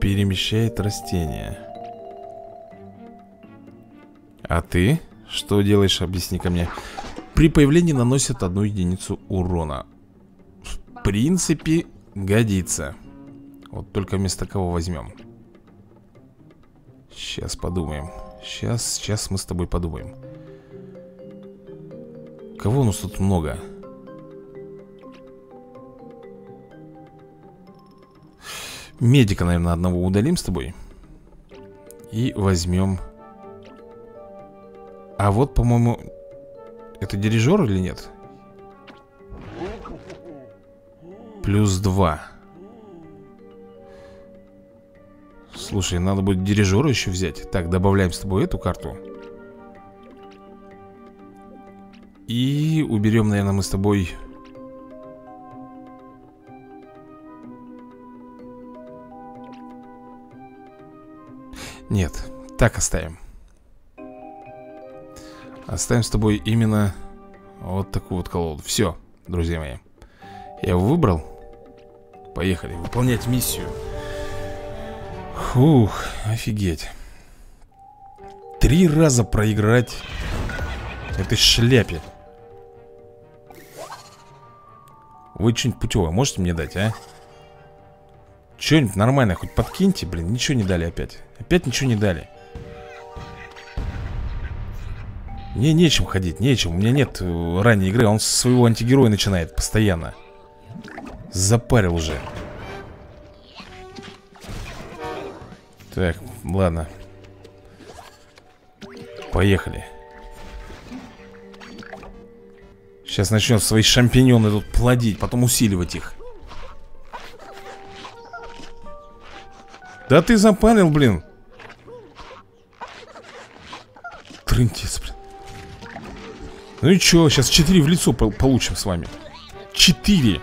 Перемещает растение. А ты? Что делаешь? Объясни-ка мне. При появлении наносят 1 единицу урона. В принципе, годится. Вот только вместо кого возьмем. Сейчас подумаем. Сейчас мы с тобой подумаем. Кого у нас тут много? Медика, наверное, одного удалим с тобой. И возьмем... А вот, по-моему... Это дирижер или нет? +2. Слушай, надо будет дирижера еще взять. Так, добавляем с тобой эту карту. И уберем, наверное, мы с тобой... Нет, так оставим. Оставим с тобой именно Вот такую вот колоду. Все, друзья мои, я его выбрал. Поехали выполнять миссию. Фух, офигеть. 3 раза проиграть этой шляпе. Вы что-нибудь путевое можете мне дать, а? Что-нибудь нормальное хоть подкиньте, блин. Ничего не дали опять. Опять ничего не дали. Мне нечем ходить, нечем. У меня нет ранней игры. Он своего антигероя начинает постоянно. Запарил уже. Так, ладно. Поехали. Сейчас начнем свои шампиньоны тут плодить, потом усиливать их. Да ты запалил, блин. Трынтец, блин. Ну и чё, сейчас 4 в лицо получим с вами. 4.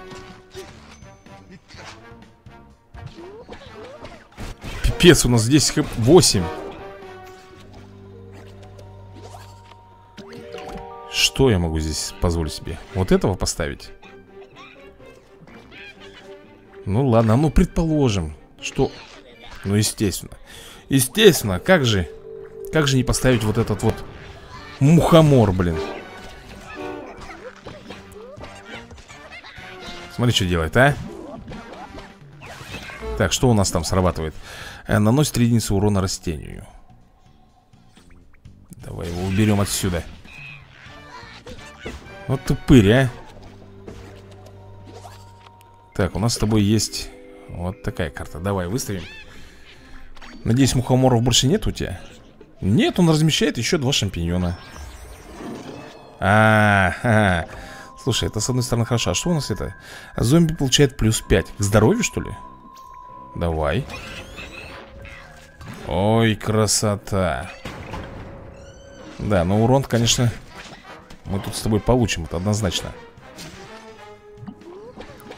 Пипец, у нас здесь 8. Что я могу здесь позволить себе? Вот этого поставить? Ну ладно, ну предположим, что... Ну естественно. Естественно, как же не поставить вот этот вот мухомор, блин. Смотри, что делает, а? Так, что у нас там срабатывает? Наносит 3 единицы урона растению. Давай его уберем отсюда. Вот тупырь, а. Так, у нас с тобой есть вот такая карта. Давай выставим. Надеюсь, мухоморов больше нет у тебя? Нет, он размещает еще 2 шампиньона. А-а-а. Слушай, это с одной стороны хорошо. А что у нас это? Зомби получает плюс 5. К здоровью, что ли? Давай. Ой, красота. Да, но урон, конечно... Мы тут с тобой получим, это однозначно.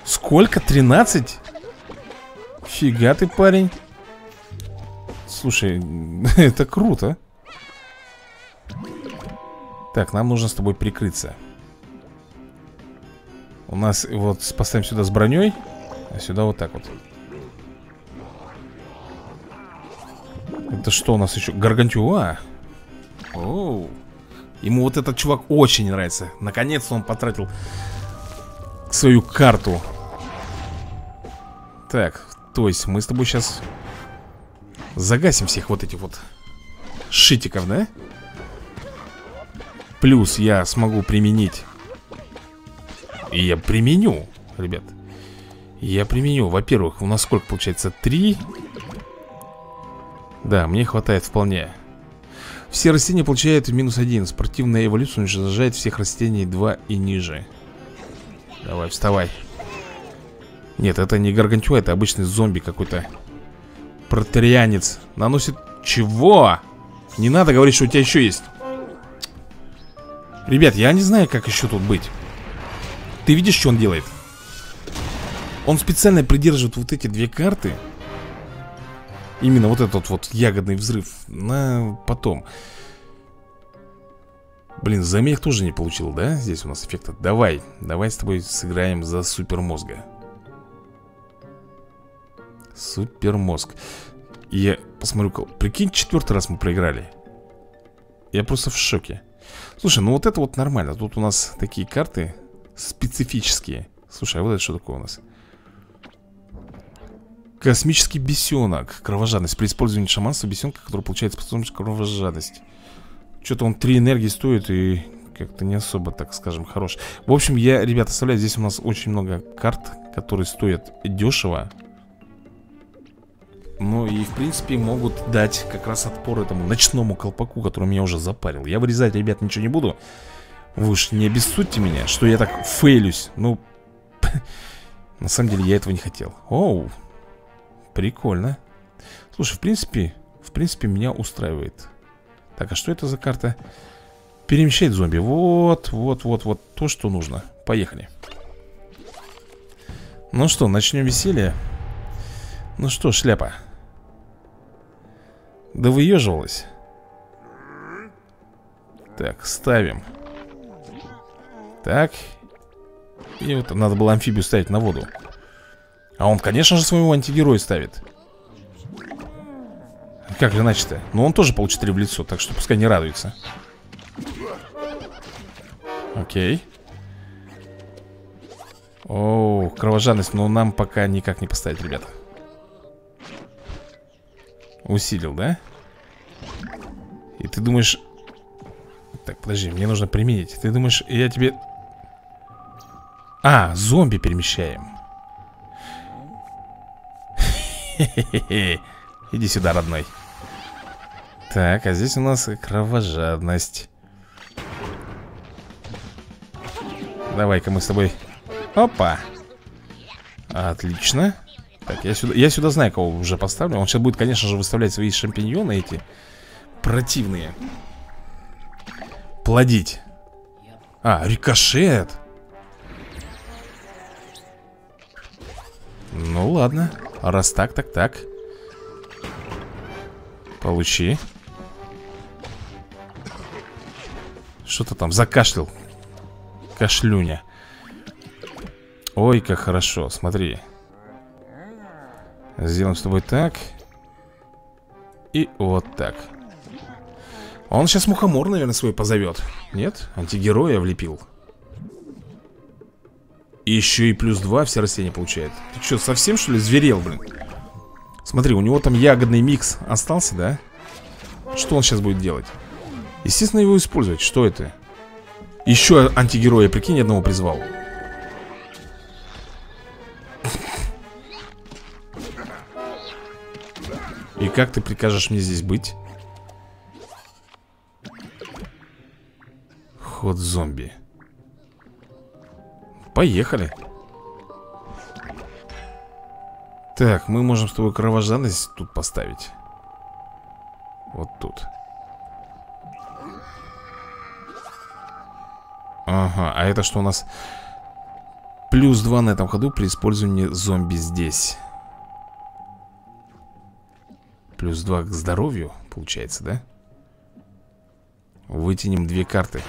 Сколько? 13? Фига ты, парень. Слушай, это круто. Так, нам нужно с тобой прикрыться. У нас вот поставим сюда с броней, а сюда вот так вот. Это что у нас еще? Гаргантюа. Оу. Ему вот этот чувак очень нравится. Наконец-то он потратил свою карту. Так, то есть мы с тобой сейчас загасим всех вот этих вот шитиков, да? Плюс я смогу применить. И я применю, ребят. Я применю. Во-первых, у нас сколько получается? 3. Да, мне хватает вполне. Все растения получают -1. Спортивная эволюция уничтожает всех растений 2 и ниже. Давай, вставай. Нет, это не гаргантюа, это обычный зомби какой-то. Протарианец. Наносит... Чего? Не надо говорить, что у тебя еще есть. Ребят, я не знаю, как еще тут быть. Ты видишь, что он делает? Он специально придерживает вот эти 2 карты. Именно вот этот вот ягодный взрыв на потом. Блин, замех тоже не получил, да? Здесь у нас эффекта. Давай, давай с тобой сыграем за супермозга. Супермозг. Я посмотрю, прикинь, 4-й раз мы проиграли. Я просто в шоке. Слушай, ну вот это вот нормально. Тут у нас такие карты специфические. Слушай, а вот это что такое у нас? Космический бесенок. Кровожадность. При использовании шаманства бесенка, который получает способность кровожадность. Что-то он 3 энергии стоит и как-то не особо, так скажем, хорош. В общем, я, ребята, оставляю. Здесь у нас очень много карт, которые стоят дешево. Ну и, в принципе, могут дать как раз отпор этому ночному колпаку, который меня уже запарил. Я вырезать, ребят, ничего не буду. Вы уж не обессудьте меня, что я так фейлюсь. Ну, на самом деле, я этого не хотел. Оу. Прикольно. Слушай, в принципе, меня устраивает. Так, а что это за карта? Перемещает зомби. Вот, вот, вот, вот то, что нужно. Поехали. Ну что, начнем веселье. Ну что, шляпа. Да выеживалась. Так, ставим. Так. И вот надо было амфибию ставить на воду. А он, конечно же, своего антигероя ставит. Как же иначе-то? Но он тоже получит 3 в лицо, так что пускай не радуется. Окей. Оу, кровожадность, но нам пока никак не поставить, ребята. Усилил, да? И ты думаешь... Так, подожди, мне нужно применить. Ты думаешь, я тебе... А, зомби перемещаем. Хе-хе-хе. Иди сюда, родной. Так, а здесь у нас кровожадность. Давай-ка мы с тобой... Опа. Отлично. Так, я сюда знаю, кого уже поставлю. Он сейчас будет, конечно же, выставлять свои шампиньоны эти противные. Плодить. А, рикошет. Ну ладно. Раз так, так, так. Получи. Что-то там закашлял. Кашлюня. Ой, как хорошо, смотри. Сделаем с тобой так. И вот так. Он сейчас мухомор, наверное, свой позовет. Нет? Антигероя влепил. И еще и +2 все растения получает. Ты что, совсем что ли зверел, блин? Смотри, у него там ягодный микс остался, да? Что он сейчас будет делать? Естественно, его использовать. Что это? Еще антигероя, прикинь, одного призвал. И как ты прикажешь мне здесь быть? Ход зомби. Поехали. Так, мы можем с тобой кровожадность тут поставить. Вот тут. Ага, а это что у нас? +2 на этом ходу при использовании зомби здесь. +2 к здоровью, получается, да? Вытянем 2 карты.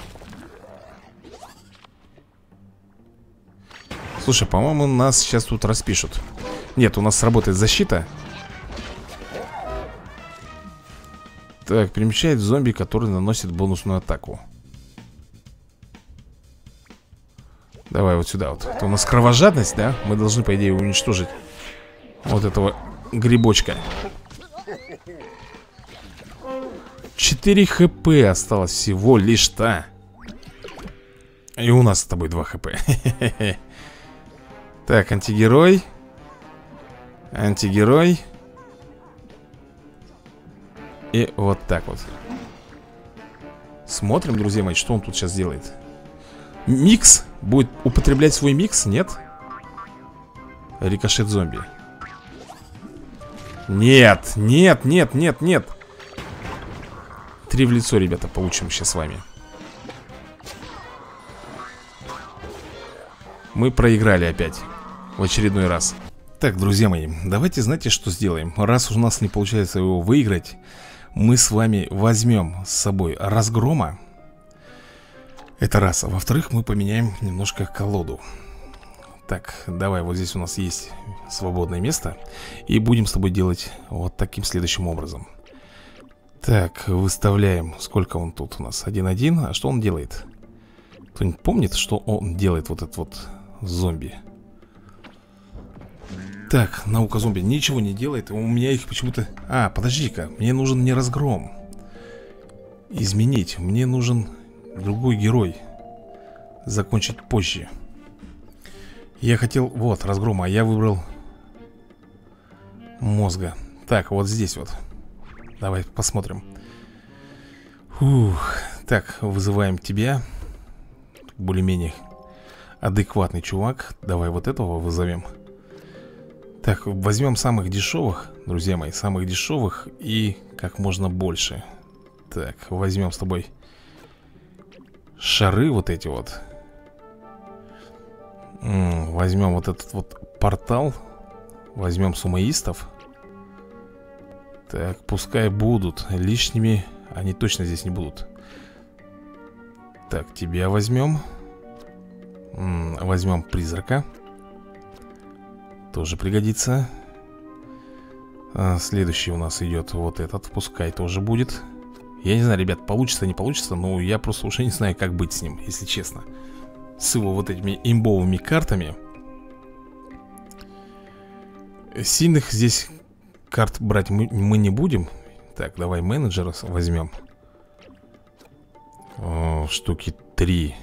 Слушай, по-моему, нас сейчас тут распишут. Нет, у нас сработает защита. Так, перемещает зомби, который наносит бонусную атаку. Давай вот сюда вот. Это у нас кровожадность, да? Мы должны, по идее, уничтожить вот этого грибочка. 4 хп осталось всего лишь-то. И у нас с тобой 2 хп. Так, антигерой. Антигерой. И вот так вот. Смотрим, друзья мои, что он тут сейчас делает. Микс? Будет употреблять свой микс? Нет? Рикошет зомби. Нет, нет, нет, нет, нет. 3 в лицо, ребята, получим сейчас с вами. Мы проиграли опять. В очередной раз. Так, друзья мои, давайте, знаете, что сделаем? Раз у нас не получается его выиграть, мы с вами возьмем с собой разгрома. Это раз. А во-вторых, мы поменяем немножко колоду. Так, давай, вот здесь у нас есть свободное место. И будем с тобой делать вот таким следующим образом. Так, выставляем. Сколько он тут у нас? 1-1. А что он делает? Кто-нибудь помнит, что он делает, вот этот вот зомби? Так, наука зомби ничего не делает. У меня их почему-то... А, подожди-ка. Мне нужен не разгром. Изменить. Мне нужен... другой герой. Закончить позже. Я хотел... Вот, разгрома. А я выбрал мозга. Так, вот здесь вот. Давай посмотрим. Фух. Так, вызываем тебя. Более-менее адекватный чувак. Давай вот этого вызовем. Так, возьмем самых дешевых, друзья мои. Самых дешевых и как можно больше. Так, возьмем с тобой... шары вот эти вот. Возьмем вот этот вот портал. Возьмем сумоистов. Так, пускай будут. Лишними они точно здесь не будут. Так, тебя возьмем. Возьмем призрака. Тоже пригодится. Следующий у нас идет вот этот. Пускай тоже будет. Я не знаю, ребят, получится, не получится. Но я просто уже не знаю, как быть с ним, если честно. С его вот этими имбовыми картами. Сильных здесь карт брать мы не будем. Так, давай менеджера возьмем. О, штуки 3.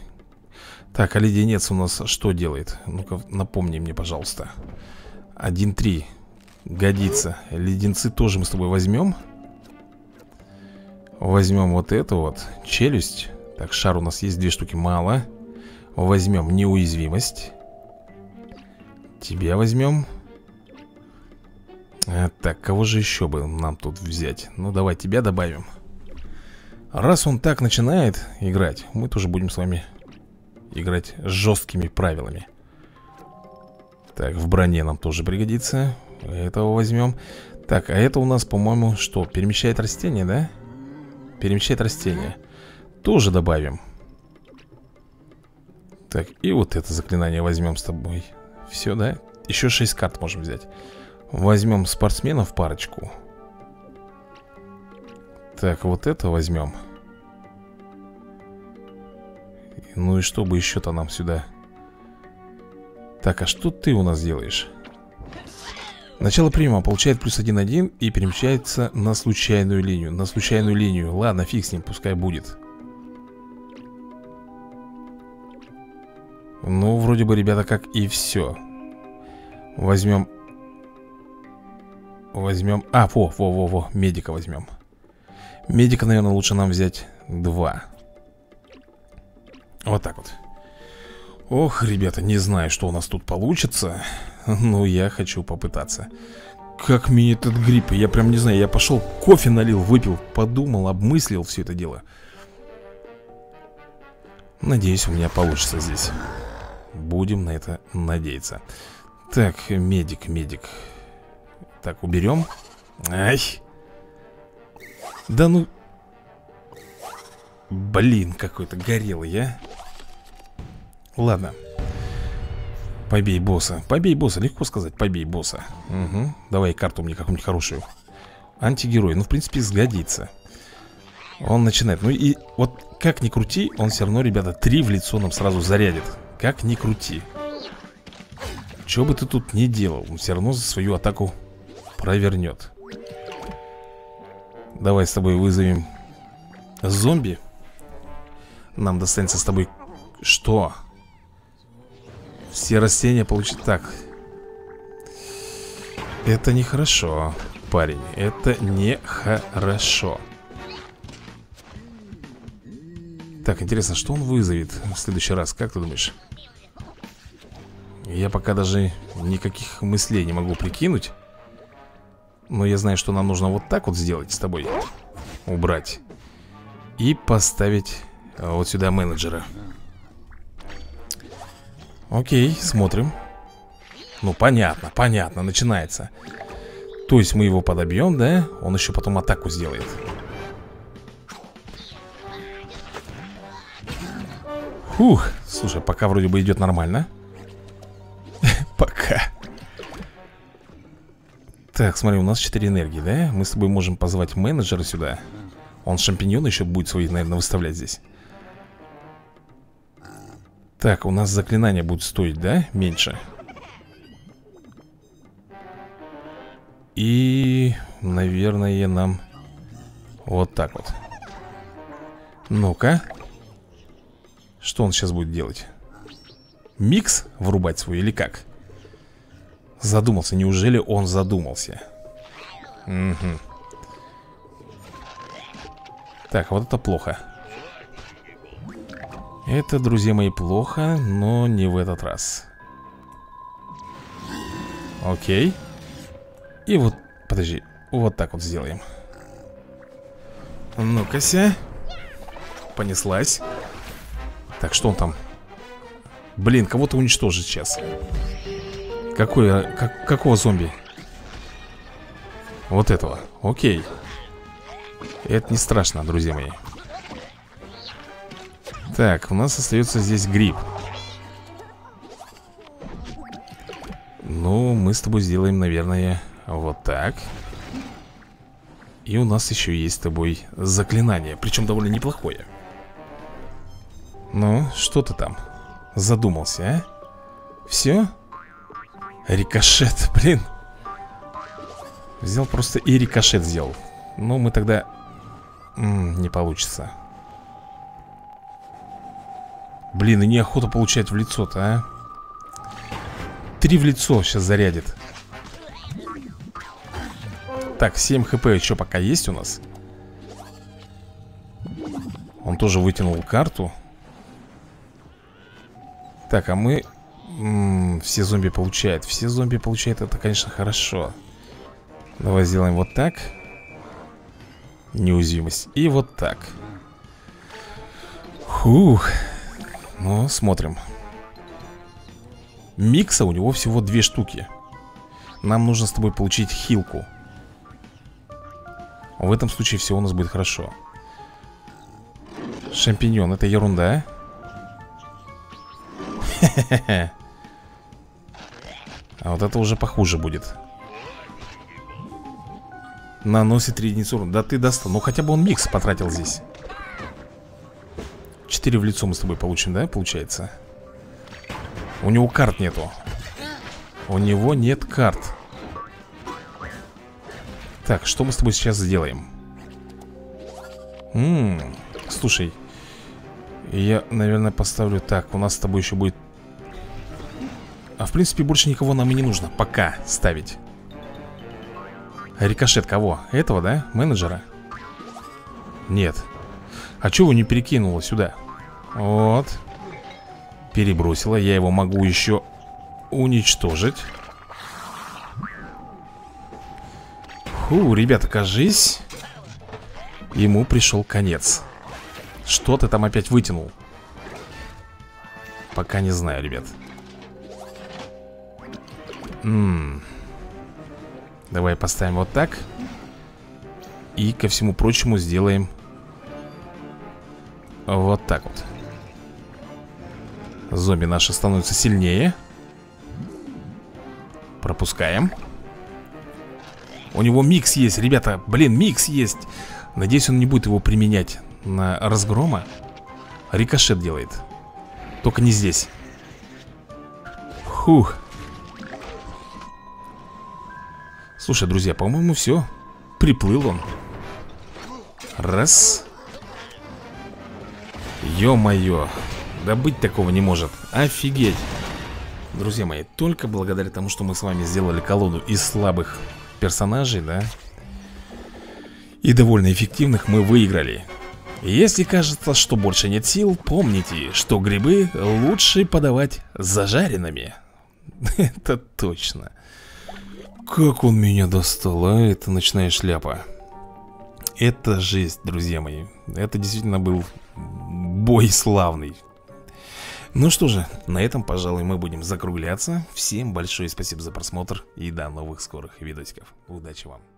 Так, а леденец у нас что делает? Ну-ка, напомни мне, пожалуйста. 1-3. Годится. Леденцы тоже мы с тобой возьмем. Возьмем вот эту вот. Челюсть. Так, шар у нас есть. 2 штуки мало. Возьмем неуязвимость. Тебя возьмем. Так, кого же еще бы нам тут взять? Ну, давай тебя добавим. Раз он так начинает играть, мы тоже будем с вами играть жесткими правилами. Так, в броне нам тоже пригодится. Этого возьмем. Так, а это у нас, по-моему, что? Перемещает растения, да? Перемещает растения. Тоже добавим. Так, и вот это заклинание возьмем с тобой. Все, да? Еще 6 карт можем взять. Возьмем спортсменов парочку. Так, вот это возьмем. Ну и что бы еще-то нам сюда? Так, а что ты у нас делаешь? Начало приема. Получает плюс 1-1 и перемещается на случайную линию. На случайную линию. Ладно, фиг с ним, пускай будет. Ну, вроде бы, ребята, как и все. Возьмем... Возьмем... А, во-во-во, медика возьмем. Медика, наверное, лучше нам взять 2. Вот так вот. Ох, ребята, не знаю, что у нас тут получится. Но я хочу попытаться. Как меня этот грипп, я прям не знаю. Я пошел, кофе налил, выпил, подумал, обмыслил все это дело. Надеюсь, у меня получится здесь. Будем на это надеяться. Так, медик, медик. Так, уберем. Ай. Да ну. Блин, какой-то горелый я. Ладно. Побей босса. Побей босса, легко сказать, побей босса. Угу. Давай карту мне какую-нибудь хорошую. Антигерой, ну в принципе сгодится. Он начинает. Ну и вот как ни крути, он все равно, ребята, 3 в лицо нам сразу зарядит. Как ни крути. Че бы ты тут ни делал, он все равно за свою атаку провернет. Давай с тобой вызовем зомби. Нам достанется с тобой... Что? Все растения получат. Так. Это нехорошо, парень. Это нехорошо. Так, интересно, что он вызовет в следующий раз? Как ты думаешь? Я пока даже никаких мыслей не могу прикинуть. Но я знаю, что нам нужно вот так вот сделать с тобой. Убрать. И поставить вот сюда менеджера. Окей, смотрим. Ну, понятно, понятно, начинается. То есть мы его подобьем, да? Он еще потом атаку сделает. Фух, слушай, пока вроде бы идет нормально. Пока. Так, смотри, у нас 4 энергии, да? Мы с тобой можем позвать менеджера сюда. Он шампиньоны еще будет свои, наверное, выставлять здесь. Так, у нас заклинания будут стоить, да? Меньше. И, наверное, нам вот так вот. Ну-ка. Что он сейчас будет делать? Микс врубать свой или как? Задумался, неужели он задумался? Угу. Так, вот это плохо. Это, друзья мои, плохо, но не в этот раз. Окей. И вот, подожди, вот так вот сделаем. Ну-ка, ся. Понеслась. Так, что он там? Блин, кого-то уничтожит сейчас. Какого зомби? Вот этого. Окей. Это не страшно, друзья мои. Так, у нас остается здесь гриб. мы с тобой сделаем, наверное, вот так. И у нас еще есть с тобой заклинание, причем довольно неплохое. Ну, что ты там задумался, а? Все? Рикошет, блин. Взял просто и рикошет сделал. Ну, мы тогда... не получится. Блин, и неохота получать в лицо-то, а? 3 в лицо сейчас зарядит. Так, 7 хп еще пока есть у нас. Он тоже вытянул карту. Так, а мы... все зомби получают. Все зомби получают, это, конечно, хорошо. Давай сделаем вот так. Неуязвимость. И вот так. Фух. Ну, смотрим. Микса у него всего 2 штуки. Нам нужно с тобой получить хилку. В этом случае все у нас будет хорошо. Шампиньон, это ерунда. Хе-хе-хе. А вот это уже похуже будет. Наносит 3 единицы урона. Да ты достал. Ну хотя бы он микс потратил здесь. 4 в лицо мы с тобой получим, да, получается? У него карт нету. У него нет карт. Так, что мы с тобой сейчас сделаем? Слушай, я, наверное, поставлю так. У нас с тобой еще будет... А в принципе больше никого нам и не нужно пока ставить. Рикошет кого? Этого, да? Менеджера? Нет. А чего не перекинула сюда? Вот. Перебросила. Я его могу еще уничтожить. Фу, ребята, кажись, ему пришел конец. Что ты там опять вытянул? Пока не знаю, ребят. Давай поставим вот так. И ко всему прочему сделаем вот так вот. Зомби наши становятся сильнее. Пропускаем. У него микс есть, ребята. Блин, микс есть. Надеюсь, он не будет его применять на разгрома. Рикошет делает. Только не здесь. Фух. Слушай, друзья, по-моему, все. Приплыл он. Раз. Ё-моё. Да быть такого не может. Офигеть. Друзья мои, только благодаря тому, что мы с вами сделали колоду из слабых персонажей, да, и довольно эффективных, мы выиграли. Если кажется, что больше нет сил, помните, что грибы лучше подавать зажаренными. Это точно. Как он меня достал, а? Это ночная шляпа. Это жесть, друзья мои. Это действительно был бой славный. Ну что же, на этом, пожалуй, мы будем закругляться. Всем большое спасибо за просмотр и до новых скорых видосиков. Удачи вам.